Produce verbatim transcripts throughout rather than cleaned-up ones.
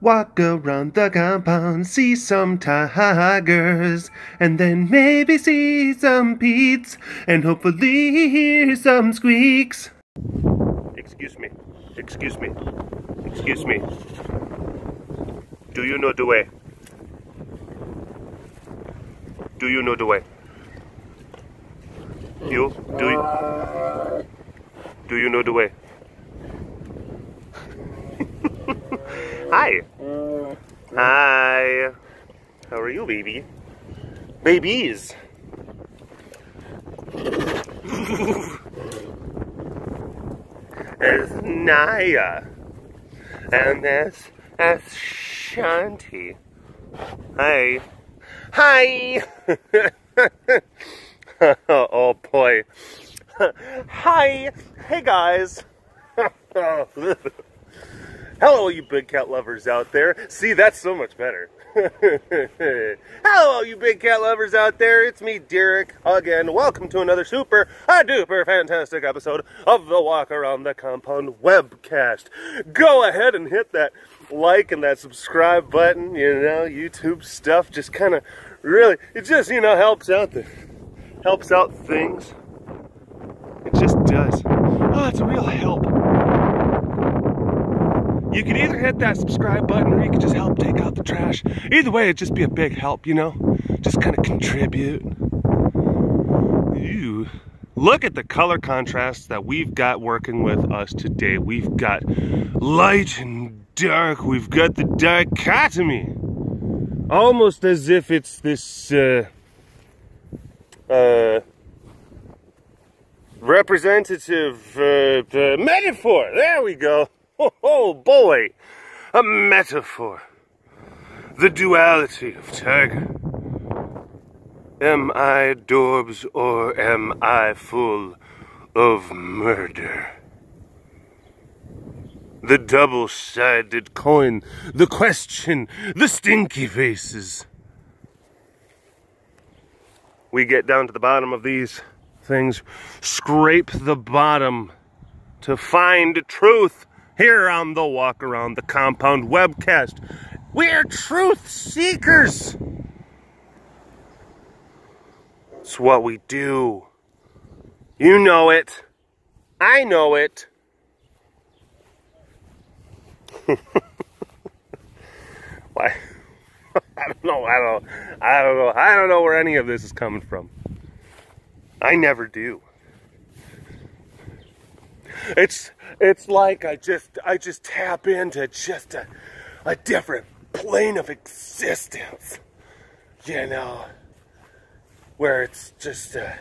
Walk around the compound, see some tigers, and then maybe see some peats, and hopefully hear some squeaks. Excuse me, excuse me, excuse me. Do you know the way? Do you know the way? You? Do you? Do you know the way? Hi! Hi! How are you, baby? Babies! It's Naya. And that's Ashanti. Hi! Hi! Oh boy! Hi! Hey guys! Hello, you big cat lovers out there. See, that's so much better. Hello, you big cat lovers out there. It's me, Derek, again. Welcome to another super, a duper fantastic episode of the Walk Around the Compound webcast. Go ahead and hit that like and that subscribe button. You know, YouTube stuff just kind of really, it just, you know, helps out the, helps out things. It just does. Oh, it's a real help. You can either hit that subscribe button or you can just help take out the trash. Either way, it'd just be a big help, you know? Just kind of contribute. Ew. Look at the color contrasts that we've got working with us today. We've got light and dark. We've got the dichotomy. Almost as if it's this uh, uh, representative uh, uh, metaphor. There we go. Oh boy, a metaphor. The duality of tiger. Am I Dorbs or am I full of murder? The double-sided coin, the question, the Steamkey faces. We get down to the bottom of these things, scrape the bottom to find truth. Here on the Walk Around the Compound webcast, we're truth seekers. It's what we do. You know it. I know it. Why? I don't know. I don't. I don't know. I don't know where any of this is coming from. I never do. It's it's like I just I just tap into just a a different plane of existence, you know, where it's just uh,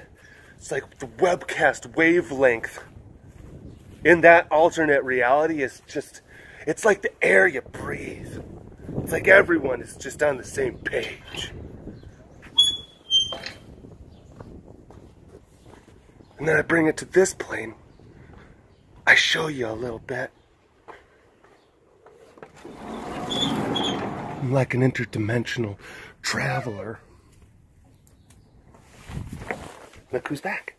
it's like the webcast wavelength in that alternate reality is just, it's like the air you breathe. It's like everyone is just on the same page. And then I bring it to this plane. I show you a little bit. I'm like an interdimensional traveler. Look who's back.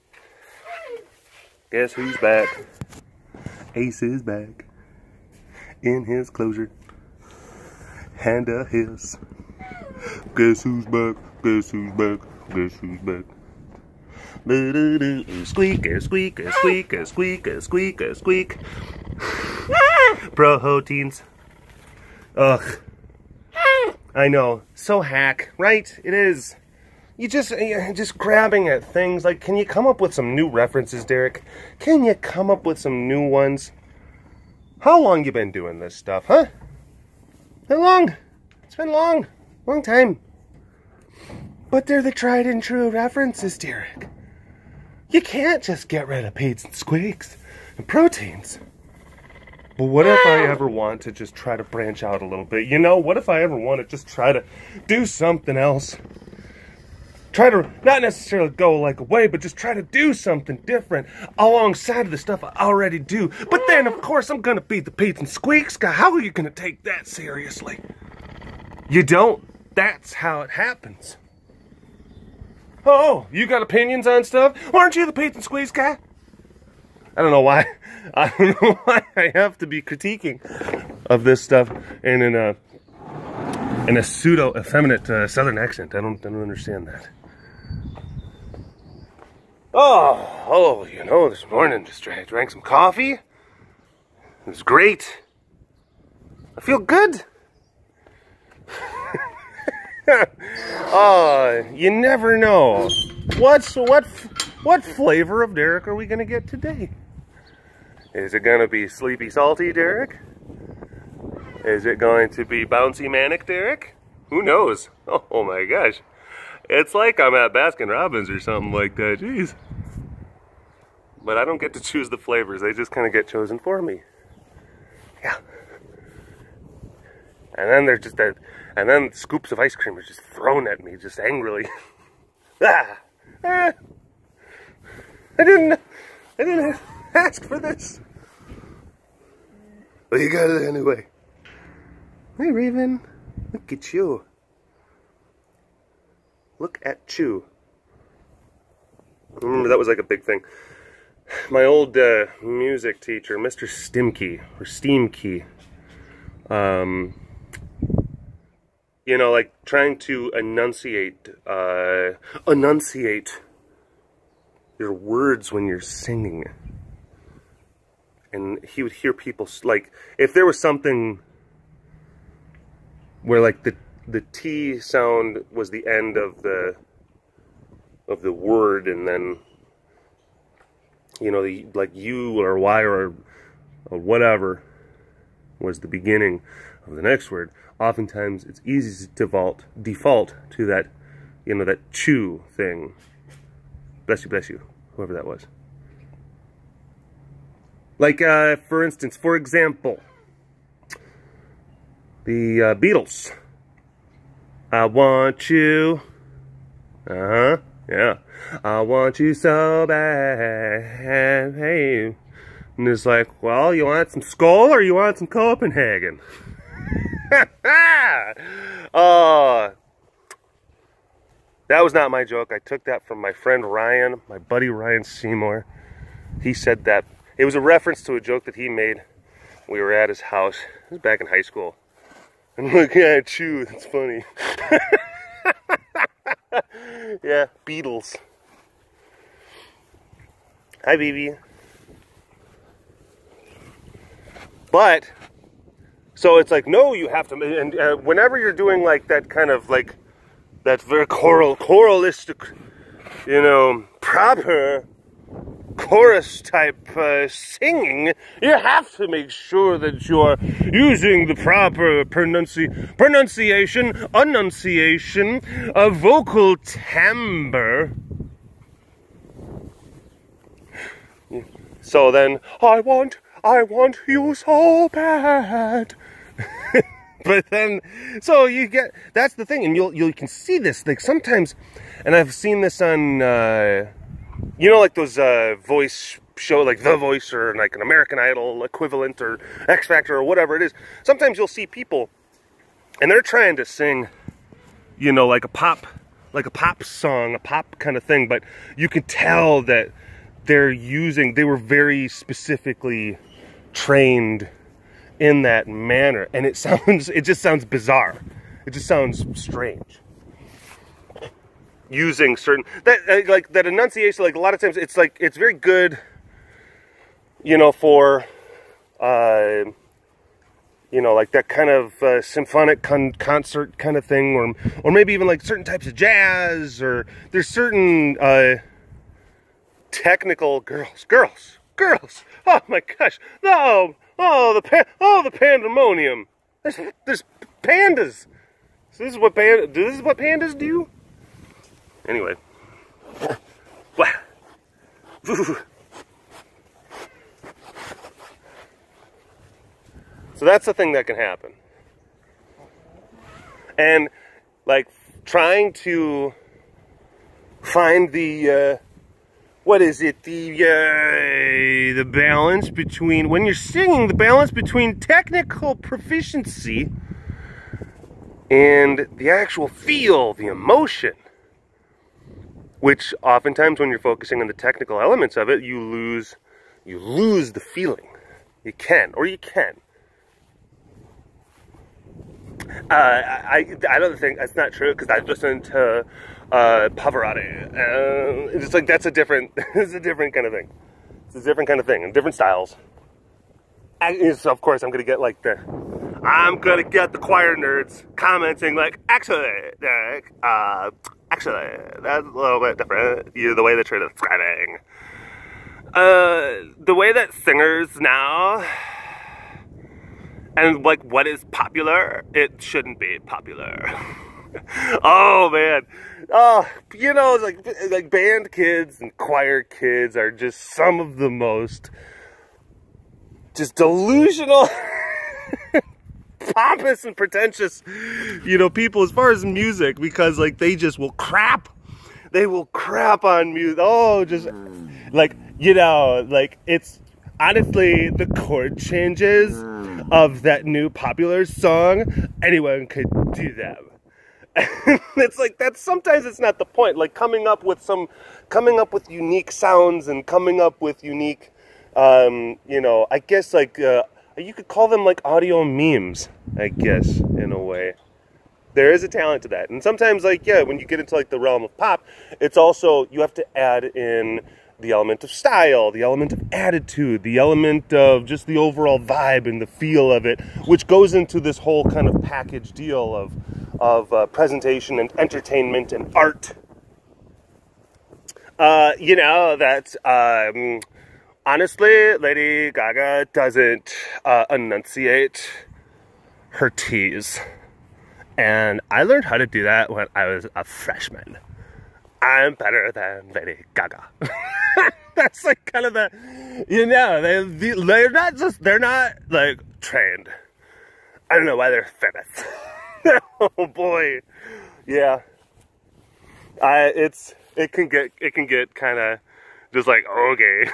Guess who's back? Ace is back. In his closure. Hand of his. Guess who's back? Guess who's back? Guess who's back? Squeak, a squeak, a squeak, a squeak, a squeak, a squeak. Proteins. Ugh. I know. So hack, right? It is. You just, you're just grabbing at things. Like, can you come up with some new references, Derek? Can you come up with some new ones? How long you been doing this stuff, huh? How long? It's been long. Long time. But they're the tried and true references, Derek. You can't just get rid of peats and squeaks and proteins. But what if I ever want to just try to branch out a little bit? You know, what if I ever want to just try to do something else? Try to not necessarily go like away, but just try to do something different alongside of the stuff I already do. But then, of course, I'm going to beat the peats and squeaks. God, how are you going to take that seriously? You don't. That's how it happens. Oh, you got opinions on stuff? Aren't you the Peats and Squeaks guy? I don't know why. I don't know why I have to be critiquing of this stuff, and in a in a pseudo effeminate uh, Southern accent. I don't I don't understand that. Oh, oh, you know, this morning just drank some coffee. It was great. I feel good. Oh, you never know. What's what? What flavor of Derek are we gonna get today? Is it gonna be sleepy salty Derek? Is it going to be bouncy manic Derek? Who knows? Oh, oh my gosh. It's like I'm at Baskin Robbins or something like that, jeez. But I don't get to choose the flavors, they just kind of get chosen for me. Yeah. And then there's just that, and then scoops of ice cream are just thrown at me, just angrily. ah, ah! I didn't, I didn't ask for this. But you got it anyway. Hey Raven, look at you. Look at you. I remember that was like a big thing. My old uh, music teacher, Mister Steamkey, or Steamkey, um, you know, like trying to enunciate, uh, enunciate your words when you're singing. And he would hear people, like, if there was something where like the The T sound was the end of the of the word, and then you know, the, like U or Y or, or whatever was the beginning of the next word. Oftentimes, it's easy to vault, default to that, you know, that chew thing. Bless you, bless you, whoever that was. Like, uh, for instance, for example, the uh, Beatles. I want you, uh-huh, yeah, I want you so bad, hey, and it's like, well, you want some Skol or you want some Copenhagen? uh, that was not my joke, I took that from my friend Ryan, my buddy Ryan Seymour. He said that, it was a reference to a joke that he made. We were at his house, it was back in high school. I'm looking at you, that's funny. Yeah, Beatles. Hi, baby. But, so it's like, no, you have to, and uh, whenever you're doing like that kind of like, that very choral, choralistic, you know, proper chorus type uh, singing, you have to make sure that you're using the proper pronunci pronunciation, enunciation, a vocal timbre. So then, I want, I want you so bad. But then, so you get, that's the thing, and you'll, you can see this, like sometimes, and I've seen this on, uh, you know, like those uh, voice show, like The Voice or like an American Idol equivalent or X Factor or whatever it is. Sometimes you'll see people and they're trying to sing, you know, like a pop, like a pop song, a pop kind of thing. But you can tell that they're using, they were very specifically trained in that manner. And it sounds, it just sounds bizarre. It just sounds strange. Using certain, that like that enunciation, like a lot of times it's like, it's very good, you know, for, uh, you know, like that kind of uh, symphonic con concert kind of thing, or or maybe even like certain types of jazz, or there's certain uh, technical girls, girls, girls. Oh my gosh! No, oh, oh the pa oh the pandemonium. There's there's pandas. So this is what pand this is what pandas do. Anyway, so that's the thing that can happen. And like trying to find the, uh, what is it? The, uh, the balance between, when you're singing, the balance between technical proficiency and the actual feel, the emotion. Which oftentimes when you're focusing on the technical elements of it, you lose, you lose the feeling. You can, or you can. Uh, I, I don't think that's not true, because I've listened to uh, Pavarotti. Uh, it's like, that's a different, it's a different kind of thing. It's a different kind of thing, and different styles. And so of course I'm going to get like the, I'm going to get the choir nerds commenting like, actually, Derek, uh, actually, that's a little bit different. You, the way that you're describing. Uh, the way that singers now, and like what is popular, it shouldn't be popular. Oh man, oh, you know, like like band kids and choir kids are just some of the most just delusional, pompous and pretentious, you know, people as far as music, because like they just will crap, they will crap on music. Oh, just like, you know, like it's honestly the chord changes of that new popular song, anyone could do that. And it's like, that's sometimes it's not the point, like coming up with some, coming up with unique sounds and coming up with unique, um, you know, I guess like, uh, you could call them like audio memes, I guess, in a way. There is a talent to that. And sometimes like, yeah, when you get into like the realm of pop, it's also, you have to add in the element of style, the element of attitude, the element of just the overall vibe and the feel of it, which goes into this whole kind of package deal of of uh, presentation and entertainment and art. Uh, you know, that um, honestly, Lady Gaga doesn't uh, enunciate her T's. And I learned how to do that when I was a freshman. I'm better than Lady Gaga. That's like kind of the, you know, they, they're not just, they're not like trained. I don't know why they're famous. Oh boy. Yeah. I, it's, it can get, it can get kind of just like, okay.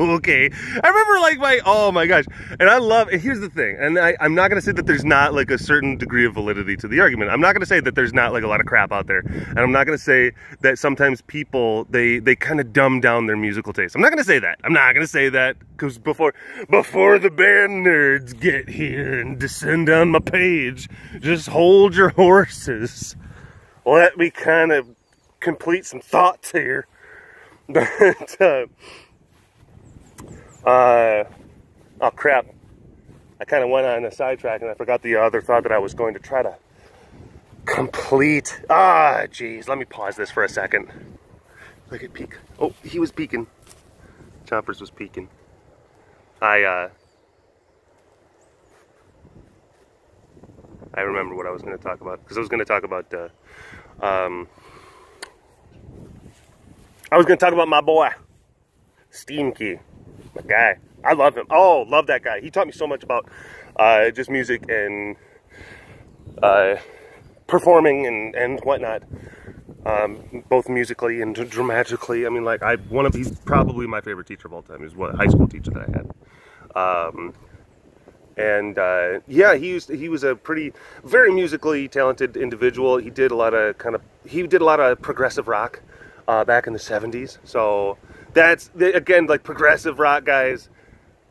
Okay. I remember like my, oh my gosh. And I love, here's the thing. And I, I'm not going to say that there's not like a certain degree of validity to the argument. I'm not going to say that there's not like a lot of crap out there. And I'm not going to say that sometimes people, they, they kind of dumb down their musical taste. I'm not going to say that. I'm not going to say that, because before, before the band nerds get here and descend on my page, just hold your horses. Let me kind of complete some thoughts here. But, uh, Uh, oh crap, I kind of went on a sidetrack and I forgot the other thought that I was going to try to complete. Ah, jeez, let me pause this for a second. Look at peek. Oh, he was peeking. Choppers was peeking. I, uh, I remember what I was going to talk about, because I was going to talk about, uh, um, I was going to talk about my boy, Steamkey. My guy. I love him. Oh, love that guy. He taught me so much about uh, just music and uh, performing and, and whatnot, um, both musically and dramatically. I mean, like, I one of he's probably my favorite teacher of all time. He's what high school teacher that I had. Um, and, uh, yeah, he used to, he was a pretty, very musically talented individual. He did a lot of kind of, he did a lot of progressive rock uh, back in the seventies, so... That's, again, like progressive rock guys,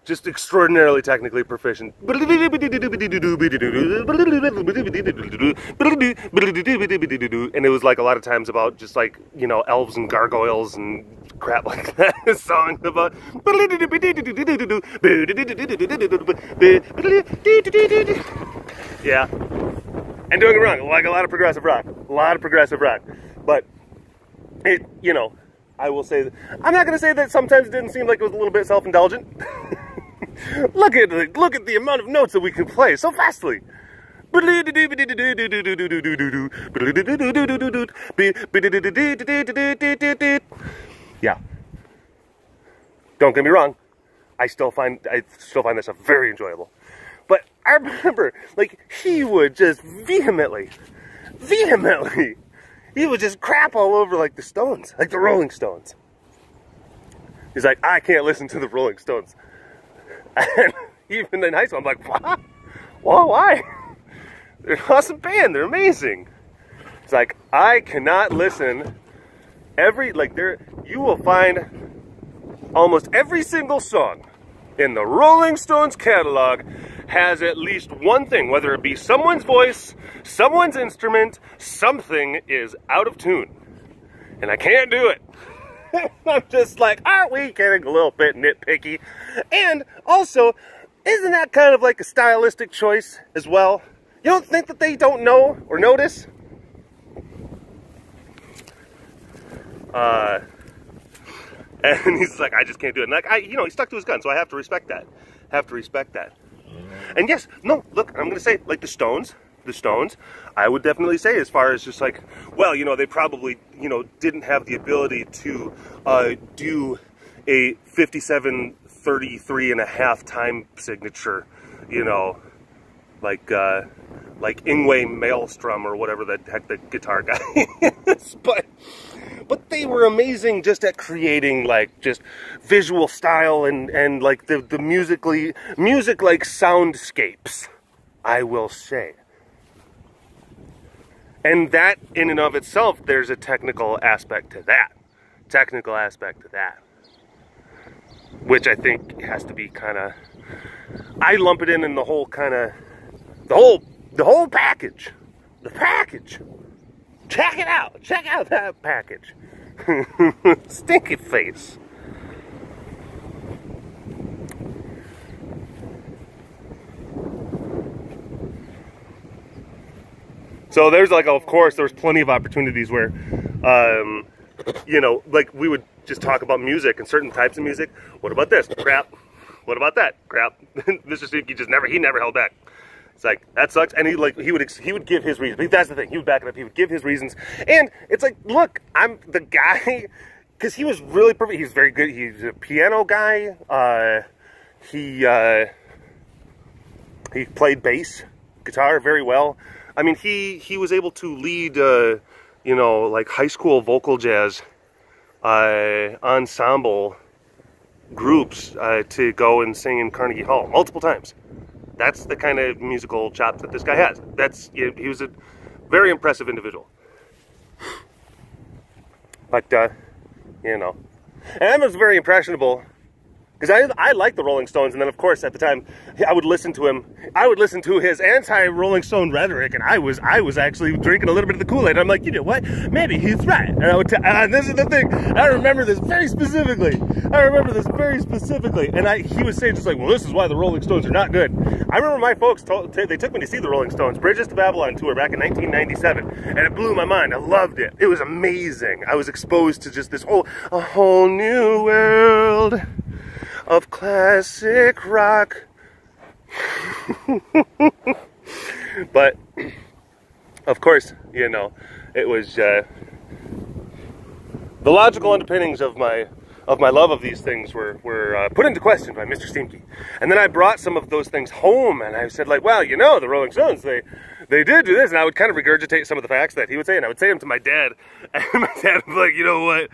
just extraordinarily technically proficient. And it was like a lot of times about just like, you know, elves and gargoyles and crap like that. A song about... Yeah. And doing it wrong, like a lot of progressive rock. A lot of progressive rock. But, it, you know... I will say, that, I'm not going to say that sometimes it didn't seem like it was a little bit self-indulgent. Look at the, look at the amount of notes that we can play so fastly. Yeah. Don't get me wrong. I still find, I still find this stuff very enjoyable. But I remember, like, he would just vehemently, vehemently, he would just crap all over like the Stones, like the Rolling Stones. He's like, I can't listen to the Rolling Stones. And even in high school, I'm like, what? Well, why? They're an awesome band. They're amazing. It's like, I cannot listen. Every, like, there, you will find almost every single song in the Rolling Stones catalog has at least one thing, whether it be someone's voice, someone's instrument, something is out of tune. And I can't do it. I'm just like, aren't we getting a little bit nitpicky? And also, isn't that kind of like a stylistic choice as well? You don't think that they don't know or notice? Uh, and he's like, I just can't do it. And like, I, you know, he stuck to his gun, so I have to respect that. Have to respect that. And yes, no, look, I'm going to say, like the Stones, the Stones, I would definitely say as far as just like, well, you know, they probably, you know, didn't have the ability to uh, do a fifty-seven thirty-three and a half time signature, you know, like, uh, like Yngwie Maelstrom or whatever the heck the guitar guy is, but, but they were amazing just at creating like just visual style and, and like the, the musically, music like soundscapes, I will say. And that in and of itself, there's a technical aspect to that, technical aspect to that, which I think has to be kind of, I lump it in in the whole kind of, the whole, the whole package, the package. Check it out, check out that package. Stinky face. So there's like, of course, there's plenty of opportunities where, um, you know, like we would just talk about music and certain types of music. What about this? Crap. What about that? Crap. Mister Steamkey just never, he never held back. It's like, that sucks. And he like, he would, he would give his reasons. That's the thing. He would back it up. He would give his reasons. And it's like, look, I'm the guy, cause he was really perfect. He was very good. He's a piano guy. Uh, he, uh, he played bass guitar very well. I mean, he, he was able to lead, uh, you know, like high school vocal jazz uh, ensemble groups uh, to go and sing in Carnegie Hall multiple times. That's the kind of musical chops that this guy has. That's, you know, he was a very impressive individual. But, uh, you know, and I was very impressionable. Because I, I liked the Rolling Stones, and then, of course, at the time, I would listen to him. I would listen to his anti-Rolling Stone rhetoric, and I was I was actually drinking a little bit of the Kool-Aid. I'm like, you know what? Maybe he's right. And I would t and this is the thing. I remember this very specifically. I remember this very specifically. And I, he was saying just like, well, this is why the Rolling Stones are not good. I remember my folks, told, they took me to see the Rolling Stones, Bridges to Babylon Tour back in nineteen ninety-seven, and it blew my mind. I loved it. It was amazing. I was exposed to just this whole, a whole new world of classic rock. But of course, you know, it was uh, the logical underpinnings of my of my love of these things were were uh, put into question by Mister Steamkey. And then I brought some of those things home, and I said like, well, you know, the Rolling Stones, they they did do this, and I would kind of regurgitate some of the facts that he would say, and I would say them to my dad, and my dad was like, you know what,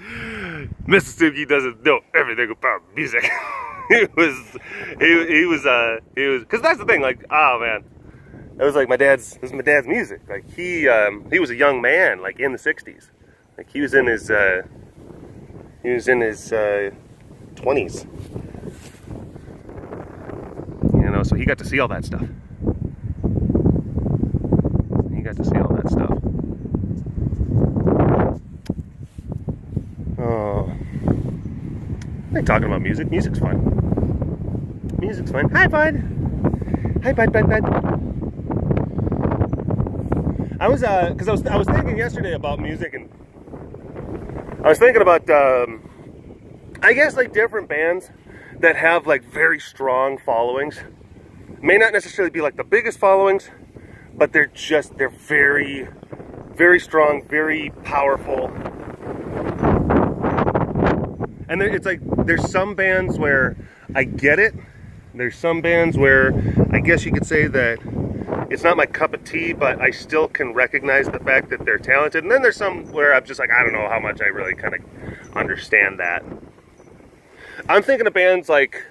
Mister Steamkey doesn't know everything about music. He was, he, he was, uh, he was, cause that's the thing, like, oh man, it was like my dad's, it was my dad's music. Like he, um, he was a young man, like in the sixties, like he was in his, uh, he was in his, uh, twenties, you know, so he got to see all that stuff. He got to see all that stuff. Oh. I like talking about music. Music's fun. Music's fun. Hi, bud. Hi, bud, bud, bud. I was, uh, because I was, I was thinking yesterday about music, and I was thinking about, um, I guess, like, different bands that have, like, very strong followings. May not necessarily be, like, the biggest followings, but they're just, they're very, very strong, very powerful. And there, it's like, there's some bands where I get it. There's some bands where I guess you could say that it's not my cup of tea, but I still can recognize the fact that they're talented. And then there's some where I'm just like, I don't know how much I really kind of understand that. I'm thinking of bands like,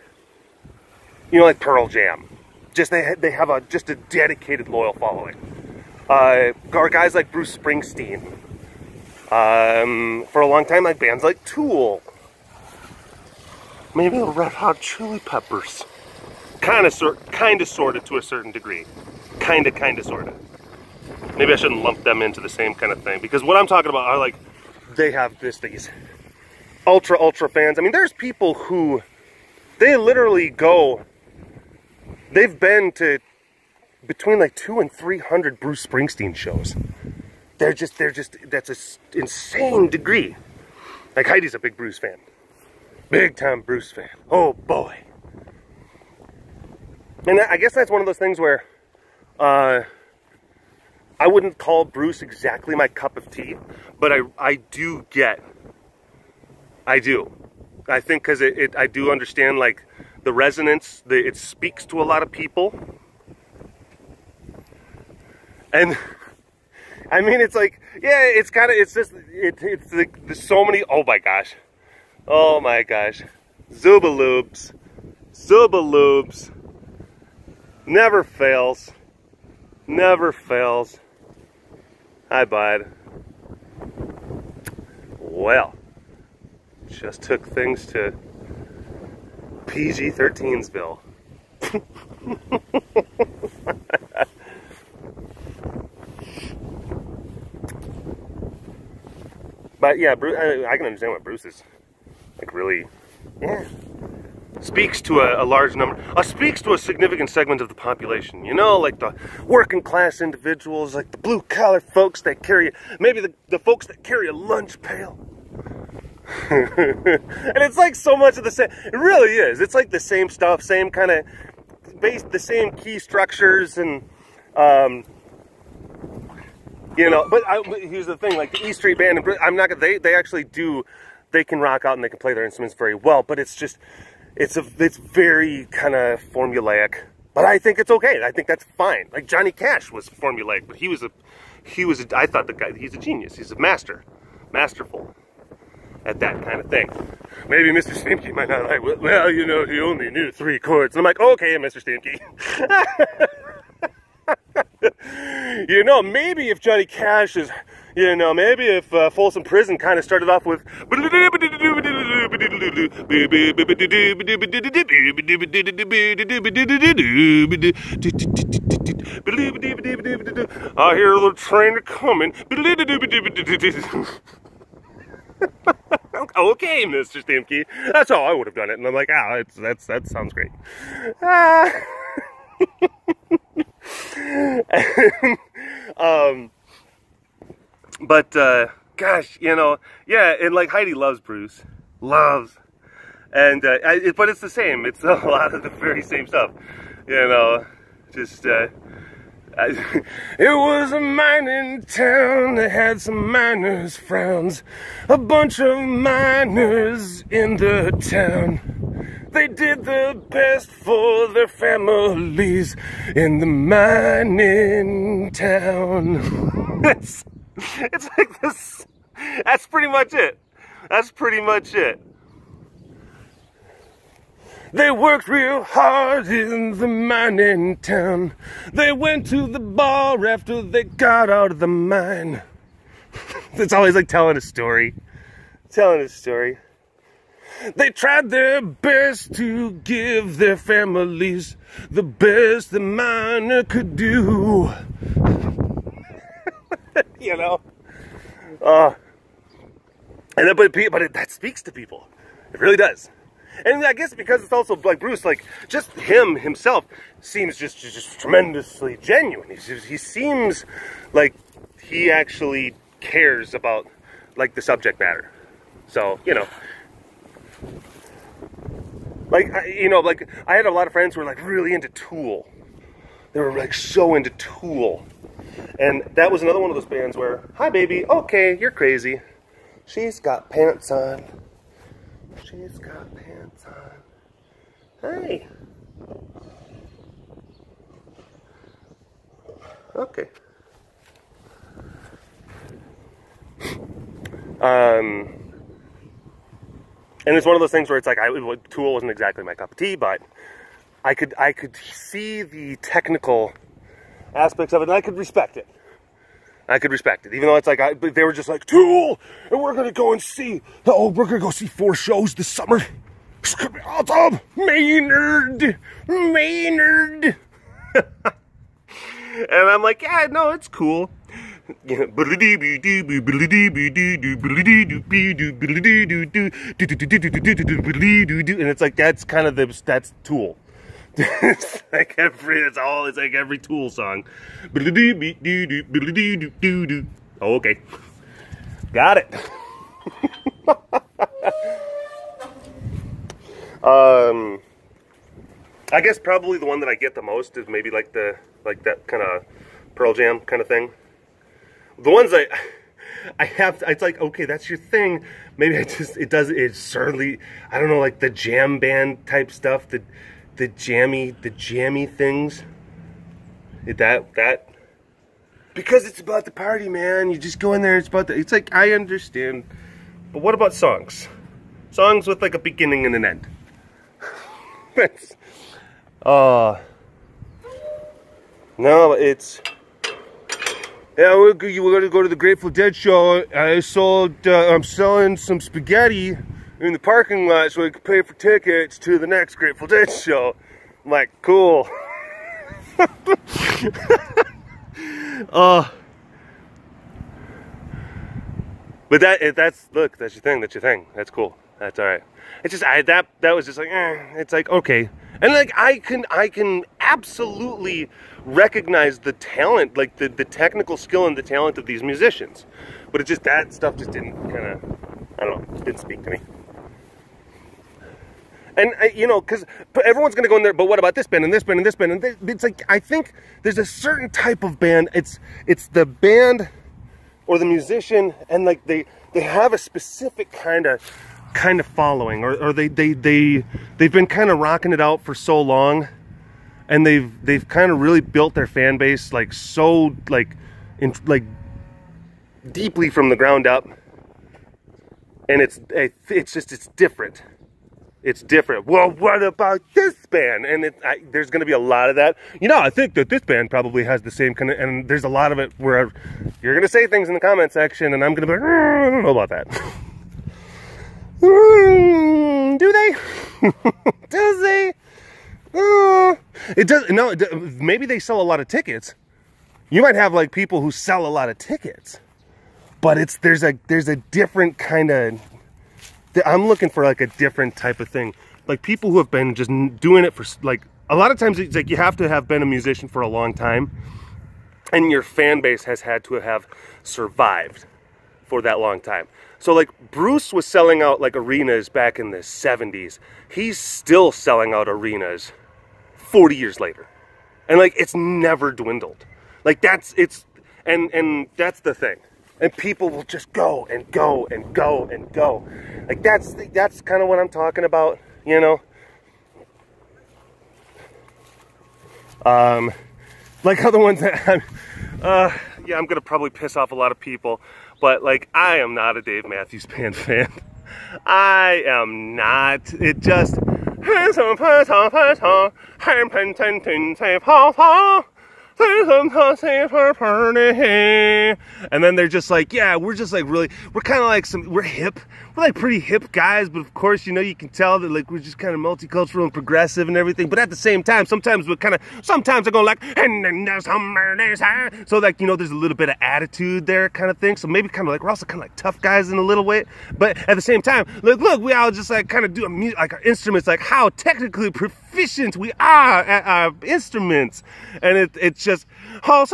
you know, like Pearl Jam. Just they, they have a, just a dedicated, loyal following. Uh, or guys like Bruce Springsteen. Um, for a long time, like bands like Tool. Maybe the Red Hot Chili Peppers. Kind of, sort, kind of, sort of, to a certain degree. Kind of, kind of, sort of. Maybe I shouldn't lump them into the same kind of thing, because what I'm talking about are like, they have this, these ultra, ultra fans. I mean, there's people who, they literally go, they've been to between like two and three hundred Bruce Springsteen shows. They're just, they're just, that's an insane degree. Like Heidi's a big Bruce fan. Big time Bruce fan. Oh boy. And I guess that's one of those things where uh, I wouldn't call Bruce exactly my cup of tea, but I, I do get, I do. I think because it, it, I do understand like the resonance, the, it speaks to a lot of people. And I mean, it's like, yeah, it's kind of, it's just, it, it's like, there's so many, oh my gosh. Oh my gosh. Zoobaloops. Zoobaloops. Never fails. Never fails. Hi, bud. Well, just took things to P G thirteensville. But yeah, Bruce, I, I can understand what Bruce is like. Really, yeah, speaks to a, a large number. Uh, speaks to a significant segment of the population. You know, like the working class individuals, like the blue collar folks that carry, maybe the the folks that carry a lunch pail. And it's like so much of the same. It really is. It's like the same stuff, same kind of based, the same key structures and. Um, You know, but, I, but here's the thing, like the E Street Band, and I'm not gonna, they, they actually do, they can rock out and they can play their instruments very well, but it's just, it's a, it's very kind of formulaic, but I think it's okay. I think that's fine. Like Johnny Cash was formulaic, but he was a, he was, a, I thought the guy, he's a genius. He's a master, masterful at that kind of thing. Maybe Mister Steamkey might not like, well, you know, he only knew three chords. And I'm like, okay, Mister Steamkey. You know, maybe if Johnny Cash is, you know, maybe if uh, Folsom Prison kind of started off with, I hear a little train coming. Okay, Mister Steamkey, that's how I would have done it. And I'm like, ah, it's, that's, that sounds great. Ah. And, um, but, uh, gosh, you know, yeah, and like Heidi loves Bruce, loves, and, uh, I, it, but it's the same, it's a lot of the very same stuff, you know, just, uh, I, it was a mining town that had some miners' frowns, a bunch of miners in the town. They did the best for their families in the mining town. it's, it's like this. That's pretty much it. That's pretty much it. They worked real hard in the mining town. They went to the bar after they got out of the mine. It's always like telling a story. Telling a story. They tried their best to give their families the best the miner could do. You know? Uh, and that, but, but it, that speaks to people. It really does. And I guess because it's also like Bruce, like just him himself seems just, just tremendously genuine. He's just, he seems like he actually cares about like the subject matter. So, you know. Like, you know, like, I had a lot of friends who were, like, really into Tool. They were, like, so into Tool. And that was another one of those bands where, hi, baby, okay, you're crazy. She's got pants on. She's got pants on. Hey. Okay. Um... And it's one of those things where it's like, I, Tool wasn't exactly my cup of tea, but I could I could see the technical aspects of it, and I could respect it. I could respect it, even though it's like, I, but they were just like, Tool, and we're going to go and see, the, oh, we're going to go see four shows this summer. screw off of Maynard, Maynard. And I'm like, yeah, no, it's cool. Yeah. And it's like, that's kind of the, that's Tool. It's like every, it's all, it's like every Tool song. Oh, okay. Got it. um, I guess probably the one that I get the most is maybe like the, like that kind of Pearl Jam kind of thing. The ones I, I have, to, it's like, okay, that's your thing. Maybe I just, it does, it's certainly, I don't know, like the jam band type stuff, the, the jammy, the jammy things. It, that, that, because it's about the party, man. You just go in there, it's about the, it's like, I understand. But what about songs? Songs with like a beginning and an end. That's, uh, no, it's, yeah, we're, we're going to go to the Grateful Dead show. I sold, uh, I'm selling some spaghetti in the parking lot so I can pay for tickets to the next Grateful Dead show. I'm like, cool. uh, but that, that's, look, that's your thing, that's your thing. That's cool. That's all right. It's just, I, that, that was just like, eh, it's like, okay. And like, I can, I can absolutely recognize the talent, like the, the technical skill and the talent of these musicians. But it just, that stuff just didn't kind of, I don't know, didn't speak to me. And, I, you know, because everyone's going to go in there, but what about this band and this band and this band? And this, it's like, I think there's a certain type of band. It's, it's the band or the musician, and like they, they have a specific kind of, kind of following, or, or they, they, they, they've been kind of rocking it out for so long, and they've, they've kind of really built their fan base, like, so, like, in, like, deeply from the ground up. And it's, it's just, it's different. It's different. Well, what about this band? And it, I, there's going to be a lot of that. You know, I think that this band probably has the same kind of, and there's a lot of it where you're going to say things in the comment section, and I'm going to be like, I don't know about that. Mm, do they? Does they? Uh, it does. No, it, maybe they sell a lot of tickets. You might have like people who sell a lot of tickets, but it's, there's a, there's a different kind of, I'm looking for like a different type of thing. Like people who have been just doing it for like, a lot of times it's like you have to have been a musician for a long time, and your fan base has had to have survived for that long time. So like Bruce was selling out like arenas back in the seventies. He's still selling out arenas forty years later. And like, it's never dwindled. Like that's, it's, and, and that's the thing. And people will just go and go and go and go. Like that's, that's kind of what I'm talking about, you know? Um, like other ones that I'm, uh, yeah, I'm going to probably piss off a lot of people. But like, I am not a Dave Matthews Band fan. I am not. It just, and then they're just like, yeah, we're just like really, we're kind of like some, we're hip, we're like pretty hip guys, but of course, you know, you can tell that like we're just kind of multicultural and progressive and everything. But at the same time, sometimes we're kind of, sometimes I go like, and then there's summer days high. So like, you know, there's a little bit of attitude there, kind of thing. So maybe kind of like we're also kind of like tough guys in a little way, but at the same time, look, look, we all just like kind of do a music, like our instruments, like how technically proficient we are at our instruments, and it, it's just. I'm like,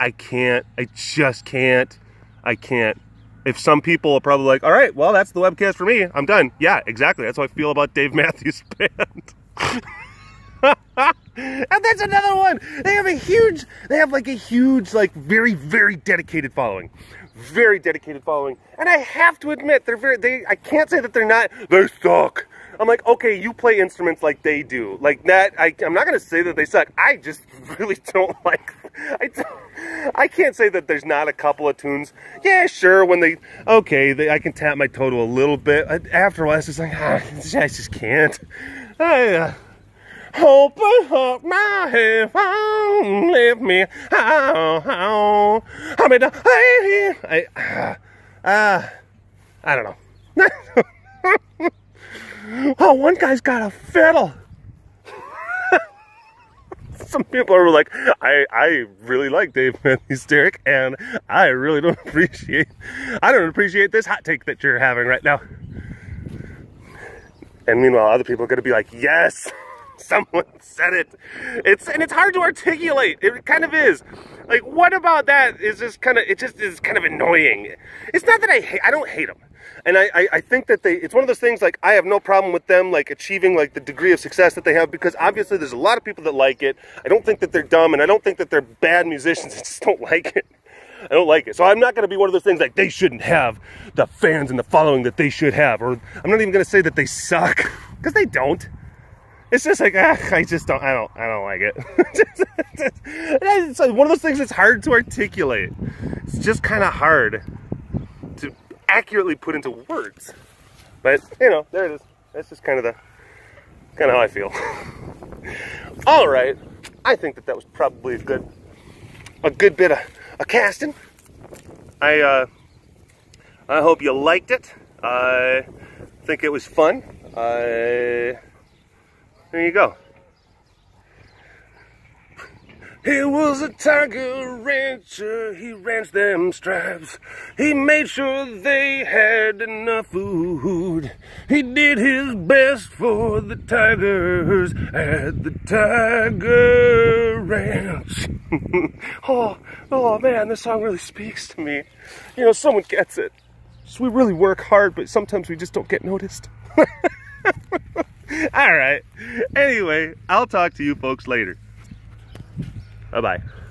I can't, I just can't, I can't. If some people are probably like, all right, well, that's the webcast for me, I'm done. Yeah, exactly, that's how I feel about Dave Matthews Band. And that's another one. They have a huge, they have like a huge, like very, very dedicated following. Very dedicated following. And I have to admit, they're very, they, I can't say that they're not, they suck. I'm like, okay, you play instruments like they do. Like that, I, I'm not going to say that they suck. I just really don't like, I, don't, I can't say that there's not a couple of tunes. Yeah, sure, when they, okay, they, I can tap my toe to a little bit. After a while, it's just like, ah, I just can't. I, uh, Hope I hook my hair, oh, lift me, oh, oh. I mean, I, I, uh, I don't know. Oh, one guy's got a fiddle. Some people are like, I, I really like Dave Matthews Derek, and I really don't appreciate, I don't appreciate this hot take that you're having right now. And meanwhile, other people are going to be like, yes, someone said it. It's, and it's hard to articulate. It kind of is. Like, what about that is just kind of, it just is kind of annoying. It's not that I hate, I don't hate them. And I, I, I think that they, it's one of those things, like, I have no problem with them, like, achieving, like, the degree of success that they have, because obviously there's a lot of people that like it. I don't think that they're dumb, and I don't think that they're bad musicians. I just don't like it. I don't like it. So I'm not going to be one of those things like, they shouldn't have the fans and the following that they should have. Or I'm not even going to say that they suck, because they don't. It's just like, ah, I just don't, I don't, I don't like it. just, just, it's like one of those things that's hard to articulate. It's just kind of hard to accurately put into words. But, you know, there it is. That's just kind of the, kind of how I feel. All right. I think that that was probably a good, a good bit of a casting. I, uh, I hope you liked it. I think it was fun. I, there you go. He was a tiger rancher, he ranched them stripes. He made sure they had enough food. He did his best for the tigers at the tiger ranch. oh, oh man, this song really speaks to me. You know, someone gets it. So we really work hard, but sometimes we just don't get noticed. All right. Anyway, I'll talk to you folks later. Bye-bye.